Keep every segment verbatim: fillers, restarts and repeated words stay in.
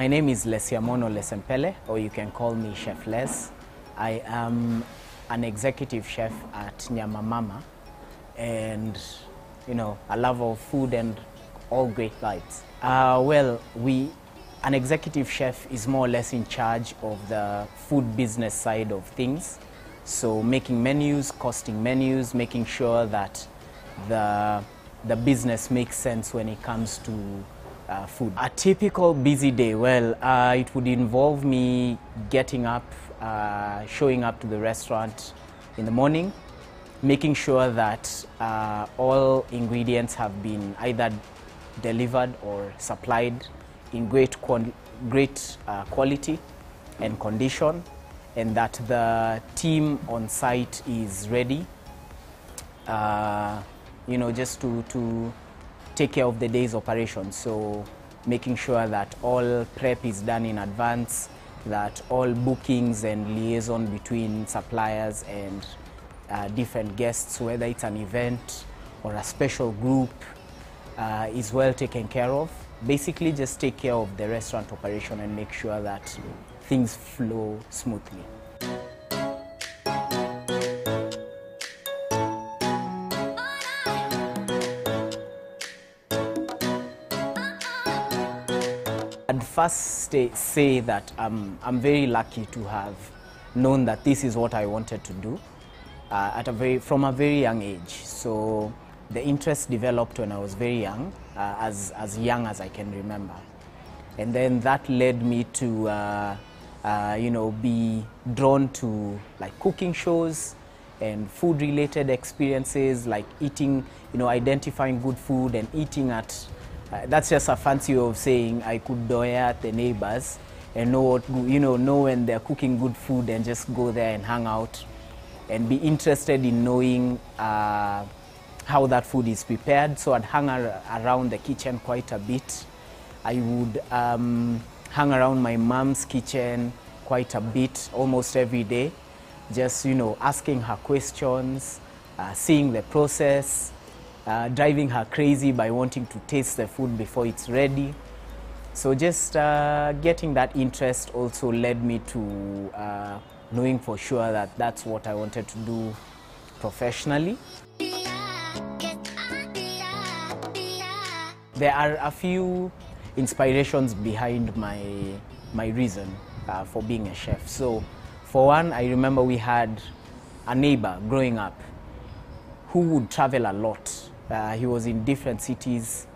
My name is Lesiamono Lesempele, or you can call me Chef Les. I am an executive chef at Nyamamama, and you know, a lover of food and all great vibes. Uh, well, we, an executive chef is more or less in charge of the food business side of things. So making menus, costing menus, making sure that the, the business makes sense when it comes to Uh, food. A typical busy day, well, uh, it would involve me getting up, uh, showing up to the restaurant in the morning, making sure that uh, all ingredients have been either delivered or supplied in great, qual great uh, quality and condition, and that the team on site is ready, uh, you know, just to, to take care of the day's operations. So making sure that all prep is done in advance, that all bookings and liaison between suppliers and uh, different guests, whether it's an event or a special group, uh, is well taken care of. Basically just take care of the restaurant operation and make sure that things flow smoothly. I'd first say that um, I'm very lucky to have known that this is what I wanted to do uh, at a very, from a very young age. So the interest developed when I was very young, uh, as, as young as I can remember. And then that led me to, uh, uh, you know, be drawn to like cooking shows and food-related experiences, like eating, you know, identifying good food and eating at Uh, that's just a fancy way of saying I could doya at the neighbors and know what, you know, know when they're cooking good food and just go there and hang out and be interested in knowing uh, how that food is prepared. So I'd hang ar around the kitchen quite a bit. I would um, hang around my mom's kitchen quite a bit, almost every day, just, you know, asking her questions, uh, seeing the process, Uh, driving her crazy by wanting to taste the food before it's ready. So just uh, getting that interest also led me to uh, knowing for sure that that's what I wanted to do professionally. There are a few inspirations behind my, my reason uh, for being a chef. So for one, I remember we had a neighbor growing up who would travel a lot. Uh, he was in different cities,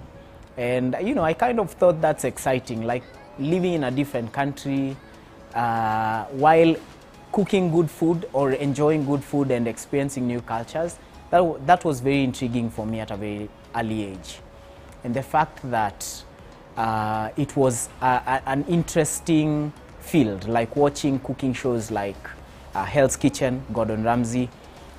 and you know, I kind of thought that's exciting, like living in a different country uh, while cooking good food or enjoying good food and experiencing new cultures. That, that was very intriguing for me at a very early age. And the fact that uh, it was a, a, an interesting field, like watching cooking shows like uh, Hell's Kitchen, Gordon Ramsay,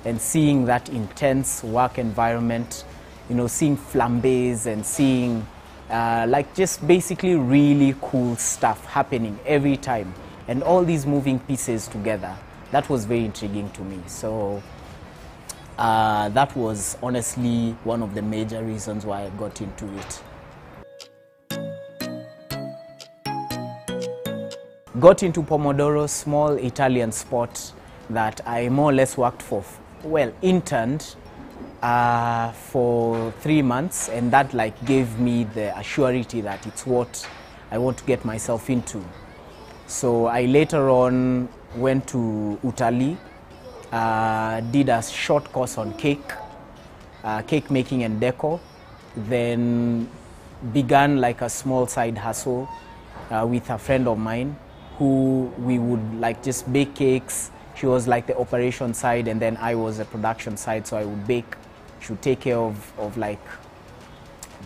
and seeing that intense work environment, you know, seeing flambés and seeing uh, like just basically really cool stuff happening every time and all these moving pieces together, that was very intriguing to me. So uh, that was honestly one of the major reasons why I got into it. Got into Pomodoro, small Italian spot that I more or less worked for, well, interned Uh, for three months, and that like gave me the assurity that it's what I want to get myself into. So I later on went to Utali, uh, did a short course on cake, uh, cake making and decor, then began like a small side hustle uh, with a friend of mine who we would like just bake cakes. She was like the operation side, and then I was the production side, so I would bake. She would take care of, of like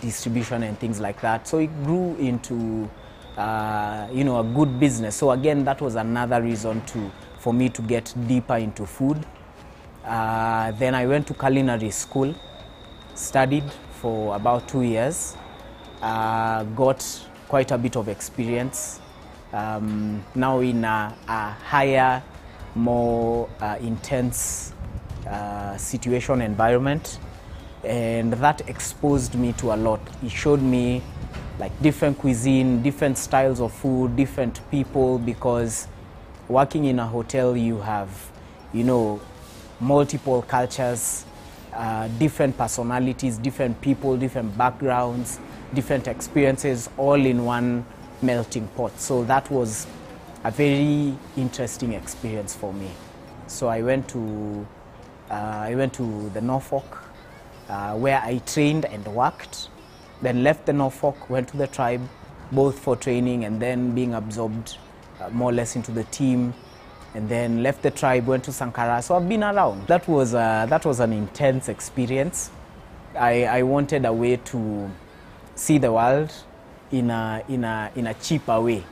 distribution and things like that. So it grew into uh, you know, a good business. So again, that was another reason to, for me to get deeper into food. Uh, then I went to culinary school, studied for about two years, uh, got quite a bit of experience. Um, now in a, a higher, more uh, intense Uh, situation, environment, and that exposed me to a lot. It showed me like different cuisine, different styles of food, different people, because working in a hotel you have, you know, multiple cultures, uh, different personalities, different people, different backgrounds, different experiences, all in one melting pot. So that was a very interesting experience for me. So I went to, uh, I went to the Norfolk, uh, where I trained and worked, then left the Norfolk, went to the tribe, both for training and then being absorbed uh, more or less into the team, and then left the tribe, went to Sankara. So I've been around. That was, uh, that was an intense experience. I, I wanted a way to see the world in a, in a, in a cheaper way.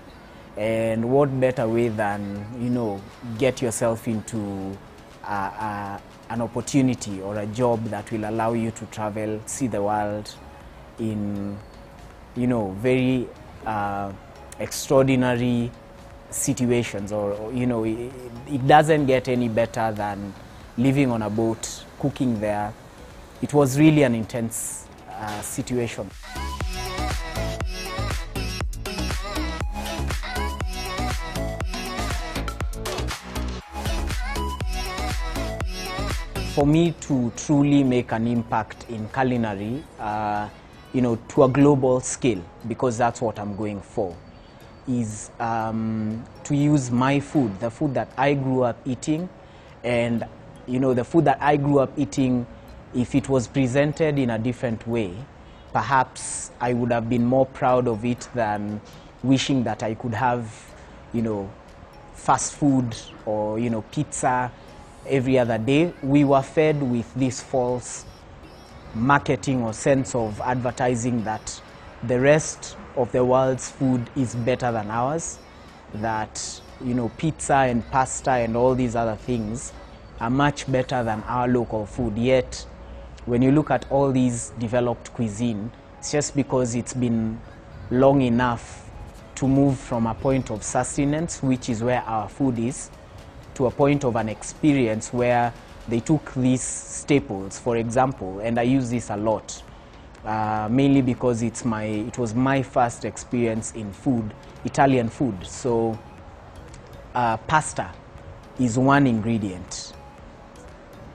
And what better way than, you know, get yourself into a, a, an opportunity or a job that will allow you to travel, see the world in, you know, very uh, extraordinary situations. Or, or you know, it, it doesn't get any better than living on a boat, cooking there. It was really an intense uh, situation. For me to truly make an impact in culinary, uh, you know, to a global scale, because that's what I'm going for, is um, to use my food, the food that I grew up eating, and, you know, the food that I grew up eating, if it was presented in a different way, perhaps I would have been more proud of it than wishing that I could have, you know, fast food or, you know, pizza every other day. We were fed with this false marketing or sense of advertising that the rest of the world's food is better than ours, that, you know, pizza and pasta and all these other things are much better than our local food. Yet, when you look at all these developed cuisine, it's just because it's been long enough to move from a point of sustenance, which is where our food is, to a point of an experience where they took these staples, for example, and I use this a lot, uh, mainly because it's my, it was my first experience in food, Italian food. So uh, pasta is one ingredient,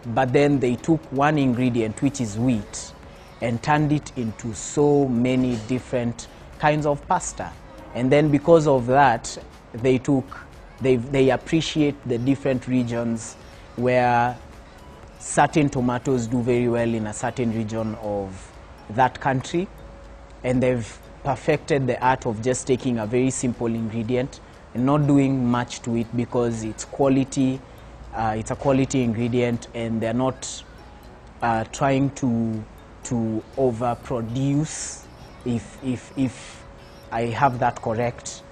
but then they took one ingredient, which is wheat, and turned it into so many different kinds of pasta. And then because of that, they took They, they appreciate the different regions where certain tomatoes do very well in a certain region of that country. And they've perfected the art of just taking a very simple ingredient and not doing much to it because it's quality, uh, it's a quality ingredient, and they're not uh, trying to, to overproduce, if, if, if I have that correct.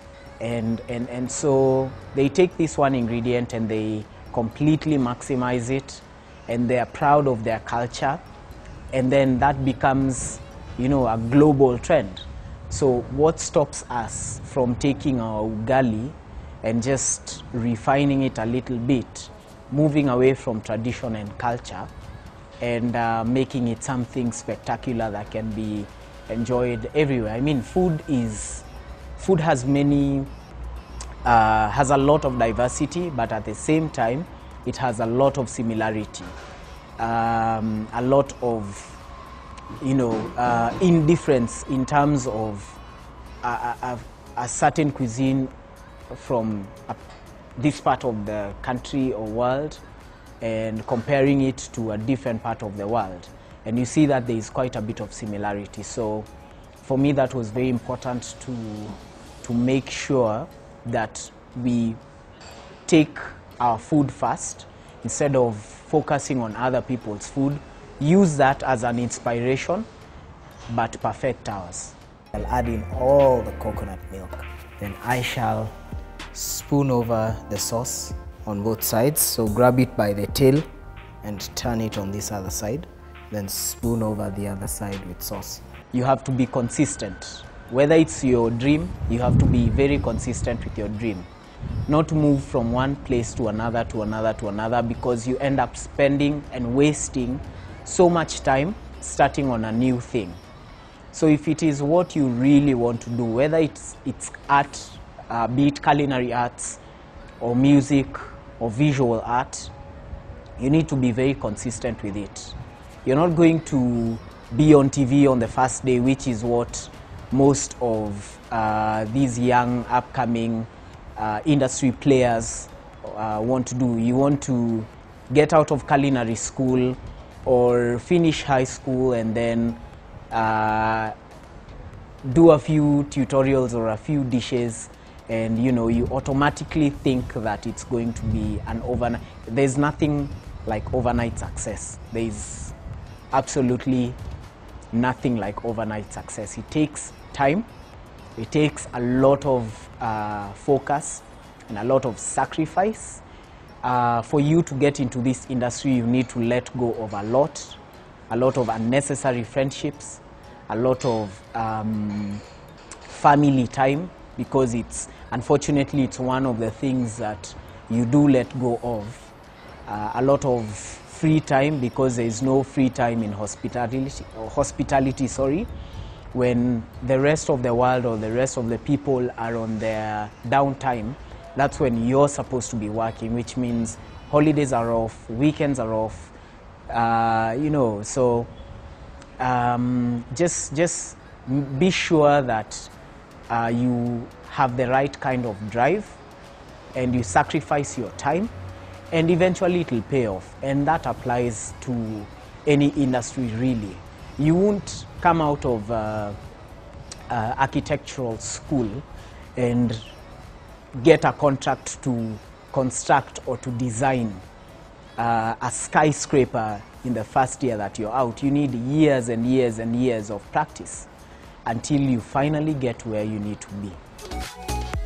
And, and, and so they take this one ingredient and they completely maximize it, and they are proud of their culture, and then that becomes, you know, a global trend. So what stops us from taking our ugali and just refining it a little bit, moving away from tradition and culture, and uh, making it something spectacular that can be enjoyed everywhere? I mean, food is... Food has many, uh, has a lot of diversity, but at the same time, it has a lot of similarity, um, a lot of, you know, uh, indifference in terms of a, a, a certain cuisine from a, this part of the country or world, and comparing it to a different part of the world. And you see that there is quite a bit of similarity. So for me, that was very important to... to make sure that we take our food first instead of focusing on other people's food, use that as an inspiration, but perfect ours. I'll add in all the coconut milk. Then I shall spoon over the sauce on both sides. So grab it by the tail and turn it on this other side. Then spoon over the other side with sauce. You have to be consistent. Whether it's your dream, you have to be very consistent with your dream. Not move from one place to another, to another, to another, because you end up spending and wasting so much time starting on a new thing. So if it is what you really want to do, whether it's, it's art, uh, be it culinary arts or music or visual art, you need to be very consistent with it. You're not going to be on T V on the first day, which is what most of uh, these young upcoming uh, industry players uh, want to do. You want to get out of culinary school or finish high school and then uh, do a few tutorials or a few dishes, and you know, you automatically think that it's going to be an overnight. There's nothing like overnight success. There's absolutely nothing like overnight success. It takes time, it takes a lot of uh, focus and a lot of sacrifice. Uh, for you to get into this industry, you need to let go of a lot, a lot of unnecessary friendships, a lot of um, family time, because it's, unfortunately, it's one of the things that you do let go of. Uh, a lot of free time, because there is no free time in hospitality, or hospitality, sorry, when the rest of the world or the rest of the people are on their downtime. That's when you're supposed to be working, which means holidays are off, weekends are off, uh, you know. So um, just, just be sure that uh, you have the right kind of drive and you sacrifice your time, and eventually it'll pay off. And that applies to any industry, really. You won't come out of uh, uh, architectural school and get a contract to construct or to design uh, a skyscraper in the first year that you're out. You need years and years and years of practice until you finally get where you need to be.